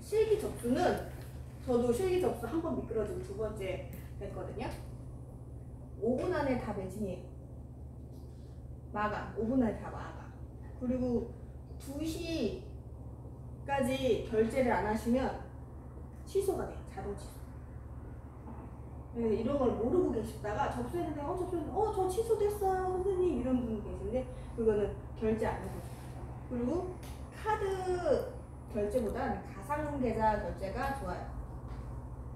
실기 접수는 저도 실기 접수 한 번 미끄러지고 두 번째 했거든요. 5분 안에 다 매진이에요. 마감. 5분 안에 다 마감. 그리고 2시까지 결제를 안 하시면 취소가 돼요. 자동 취소. 네, 이런 걸 모르고 계시다가 접수했는데 접수했는데 저 취소됐어요 선생님 이런 분 계신데 그거는 결제 안 해도 돼요. 그리고 카드 결제보단 가상계좌 결제가 좋아요.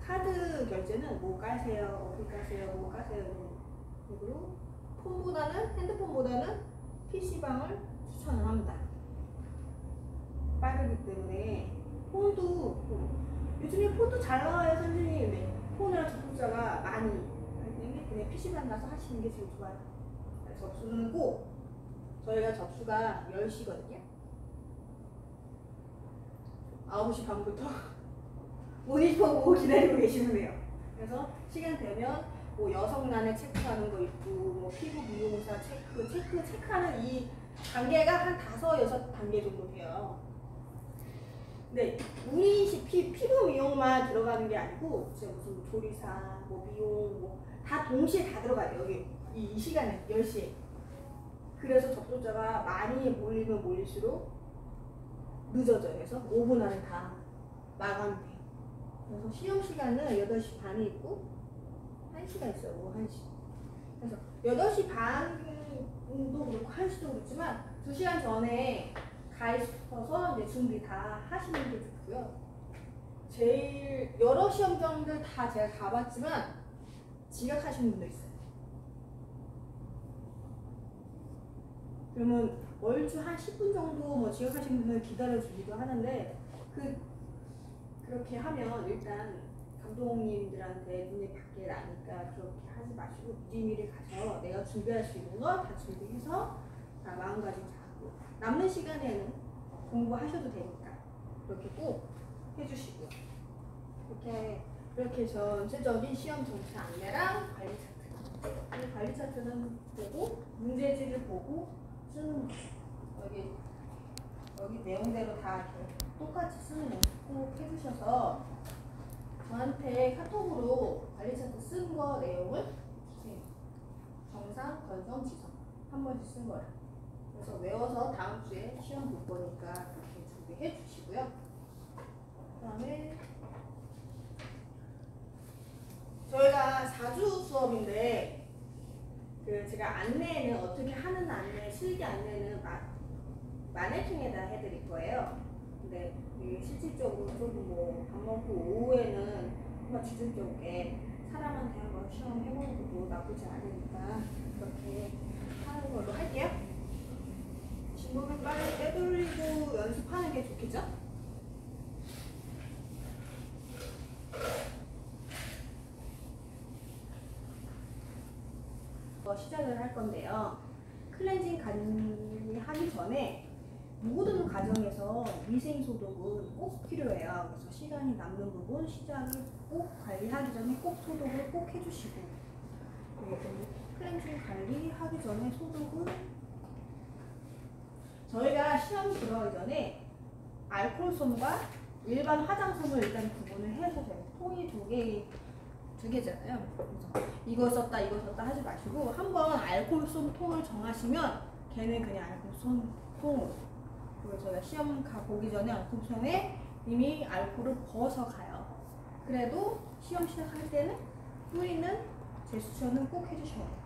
카드 결제는 뭐 까세요, 어디 까세요, 뭐 까세요. 그리고 폰보다는 핸드폰보다는 PC방을 추천을 합니다. 빠르기 때문에 요즘에 폰도 잘 나와요 선생님. 네. 폰이랑 접속자가 많이 하기 때문에 그냥 PC방 가서 하시는 게 제일 좋아요. 접수는 꼭 저희가 접수가 10시거든요 9시 반부터 모니터 보고 기다리고 계시면 돼요. 그래서 시간 되면 뭐 여성란에 체크하는 거 있고 뭐 피부 미용사 체크하는 이 단계가 한 5~6단계 정도 돼요. 네, 무리식 피부 미용만 들어가는 게 아니고 진짜 무슨 조리사, 뭐 미용, 뭐 다 동시에 다 들어가요. 여기 이 시간에 10시에. 그래서 접속자가 많이 몰리면 몰릴수록 늦어져요. 그래서 5분 안에 다 마감돼요. 그래서 시험 시간은 8시 반에 있고 1시가 있어요. 오후 1시. 그래서 8시 반도 그렇고 1시도 그렇지만 2시간 전에 가 있어서 이제 준비 다 하시는 게 좋고요. 제일 여러 시험장들 다 제가 가봤지만 지각하시는 분도 있어요. 그러면 월주 한 10분 정도 지각하시는 분을 기다려주기도 하는데 그렇게 하면 일단 감독님들한테 눈이 밖에 나니까 그렇게 하지 마시고 미리미리 가서 내가 준비할 수 있는 거 다 준비해서 다 마음가짐 잘 하고 남는 시간에는 공부하셔도 되니까 그렇게 꼭 해주시고 이렇게 전체적인 시험 점수 안내랑 관리 차트 관리 차트는 보고 문제지를 보고 쓰는 거 여기 내용대로 다 이렇게 똑같이 쓰는 연습 꼭 해주셔서 저한테 카톡으로 관리 차트 쓴 거 내용을 주세요. 정상, 건성, 지성 한 번씩 쓴 거예요. 그래서 외워서 다음 주에 시험 볼 거니까 그렇게 준비해 주시고요. 그다음에 저희가 4주 수업인데 제가 안내는 어떻게 하는 안내, 실기 안내는 마네킹에다 해드릴 거예요. 근데 실질적으로 조금 밥 먹고 오후에는 한번 지중적에 사람한테 한번 시험 해보는 것도 나쁘지 않으니까 그렇게 하는 걸로 할게요. 진도를 빨리 빼돌리고 연습하는 게 좋겠죠? 시작을 할 건데요. 클렌징 관리하기 전에 모든 과정에서 위생소독은 꼭 필요해요. 그래서 시간이 남는 부분 시작을 꼭 관리하기 전에 꼭 소독을 꼭 해주시고 클렌징 관리하기 전에 소독은 저희가 시험 들어가기 전에 알코올솜과 일반 화장솜을 일단 구분을 해서 돼요. 통이 두 개잖아요. 그래서 이거 썼다 하지 마시고 한번 알코올솜 통을 정하시면 걔는 그냥 알코올솜 통. 그리고 저희가 시험 보기 전에 알코올솜에 이미 알코올을 부어서 가요. 그래도 시험 시작할 때는 뿌리는 제스처는 꼭 해주셔야 돼요.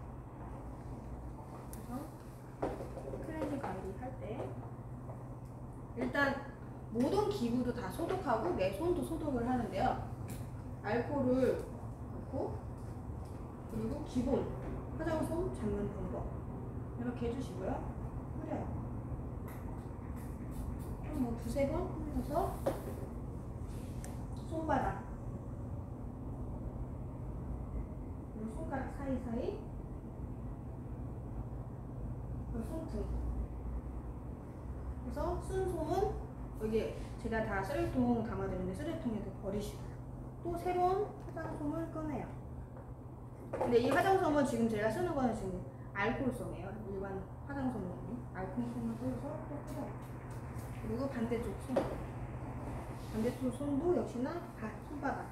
클렌징 관리할 때 일단 모든 기구도 다 소독하고 내 손도 소독을 하는데요. 알코올을 넣고 그리고 기본 화장솜 잡는 방법 이렇게 해주시고요. 뿌려요. 뭐 2~3번 뿌려서 손바닥 그리고 손가락 사이사이 손등. 그래서 쓴 솜은 여기 제가 다 쓰레기통 담아드는데 쓰레기통에도 버리시고요. 또 새로운 화장솜을 꺼내요. 근데 이 화장솜은 지금 제가 쓰는 거는 지금 알코올솜이에요. 일반 화장솜은 알코올솜을 써서 또 꺼내요. 그리고 반대쪽 손. 반대쪽 손도 역시나 각 손바닥,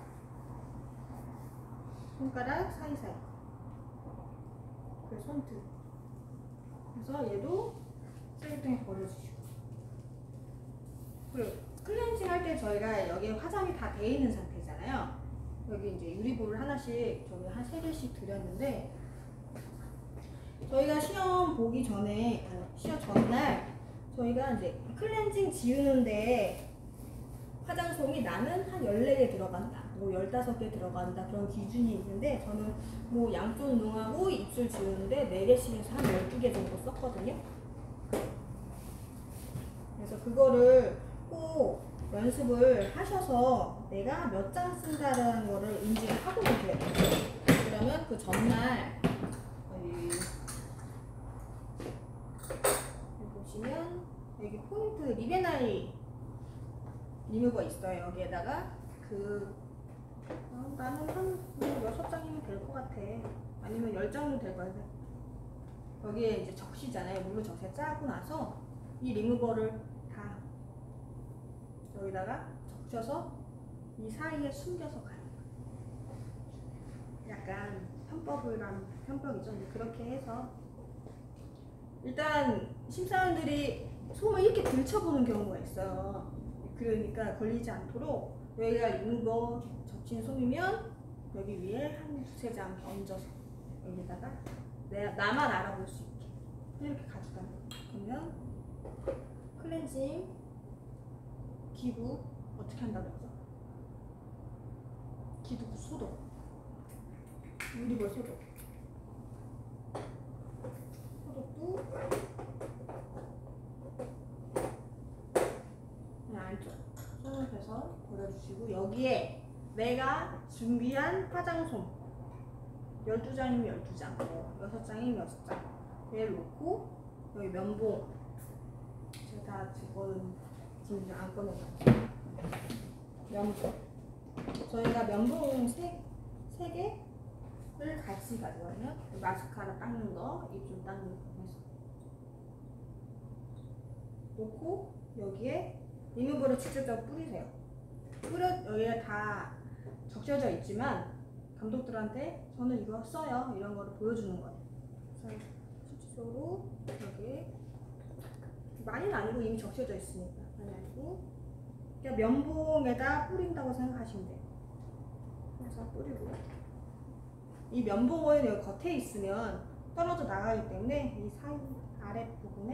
손가락 사이사이, 그 손등. 그래서 얘도 쓰레기통에 버려주시고. 그리고 클렌징 할 때 저희가 여기에 화장이 다 돼 있는 상태잖아요. 여기 이제 유리볼을 하나씩 저희 한 3개씩 드렸는데, 저희가 시험 보기 전에, 시험 전날 저희가 이제 클렌징 지우는데 화장솜이 나는 한 14개 들어간다, 뭐 15개 들어간다, 그런 기준이 있는데, 저는 뭐 양쪽 눈하고 입술 지우는데 4개씩 해서 한 12개 정도 썼거든요. 그래서 그거를 꼭 연습을 하셔서 내가 몇 장 쓴다라는 거를 인지를 하고 계세요. 그러면 그 전날 보시면 여기 포인트 리베나이 리무버가 있어요. 여기에다가 그 나는 한 6장이면 될 것 같아, 아니면 10장도 될 거야. 여기에 이제 적시잖아요. 물로 적셔 짜고 나서 이 리무버를 다 여기다가 적셔서 이 사이에 숨겨서 가요. 약간 편법이죠. 그렇게 해서 일단 심사위원들이 솜을 이렇게 들춰보는 경우가 있어요. 그러니까 걸리지 않도록 여기가 리무버 적힌 솜이면 여기 위에 한 2~3장 얹어서 여기다가 나만 알아볼 수 있게 이렇게 가져가요. 그러면 클렌징 기부 어떻게 한다고 했죠? 기부 소독, 유리볼 소독, 소독도 그냥 안쪽 손을 펴서 버려주시고, 여기에 내가 준비한 화장솜 12장이면 12장, 6장이면 6장 얘를 놓고, 여기 면봉 제가 다 지금 안 꺼내놨어요. 면봉 저희가 면봉 3개 같이 가져가면 마스카라 닦는 거, 입술 닦는 거 해서 놓고, 여기에 리무버를 직접적으로 뿌리세요. 여기에 다 적셔져 있지만 감독들한테 저는 이거 써요, 이런 거를 보여주는 거예요. 그래서 수치적으로 여기에 많이는 아니고 이미 적셔져 있으니까 많이 아니고 그냥 면봉에다 뿌린다고 생각하시면 돼요. 그래서 뿌리고, 이 면봉은 여기 겉에 있으면 떨어져 나가기 때문에 이 사이 아랫부분에